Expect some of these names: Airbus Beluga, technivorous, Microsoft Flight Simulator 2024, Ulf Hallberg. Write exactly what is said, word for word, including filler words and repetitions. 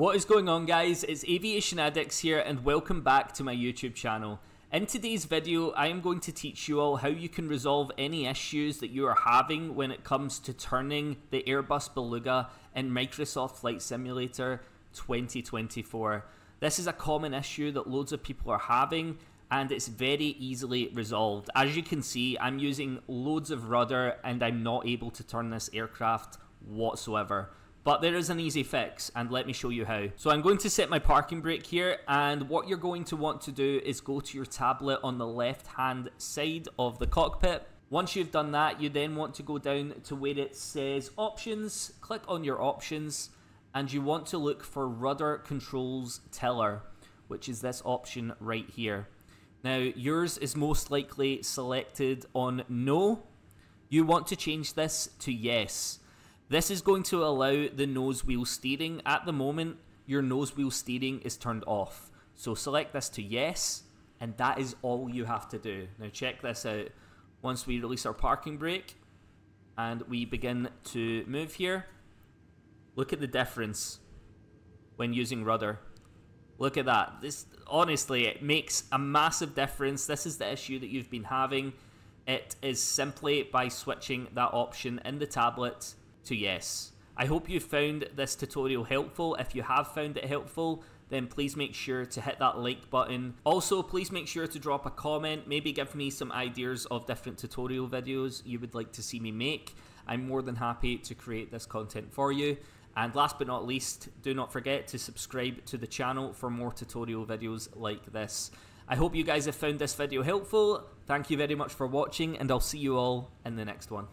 What is going on, guys? It's Aviation Addicts here and welcome back to my YouTube channel. In today's video, I am going to teach you all how you can resolve any issues that you are having when it comes to turning the Airbus Beluga in Microsoft Flight Simulator twenty twenty-four. This is a common issue that loads of people are having and it's very easily resolved. As you can see, I'm using loads of rudder and I'm not able to turn this aircraft whatsoever. But there is an easy fix and let me show you how. So I'm going to set my parking brake here, and what you're going to want to do is go to your tablet on the left hand side of the cockpit. Once you've done that, you then want to go down to where it says options, click on your options, and you want to look for rudder controls tiller, which is this option right here. Now yours is most likely selected on no. You want to change this to yes. This is going to allow the nose wheel steering. At the moment, your nose wheel steering is turned off. So select this to yes, and that is all you have to do. Now check this out. Once we release our parking brake and we begin to move here, look at the difference when using rudder. Look at that. This, honestly, it makes a massive difference. This is the issue that you've been having. It is simply by switching that option in the tablet to yes. I hope you found this tutorial helpful. If you have found it helpful, then please make sure to hit that like button. Also, please make sure to drop a comment, maybe give me some ideas of different tutorial videos you would like to see me make. I'm more than happy to create this content for you. And last but not least, do not forget to subscribe to the channel for more tutorial videos like this. I hope you guys have found this video helpful. Thank you very much for watching, and I'll see you all in the next one.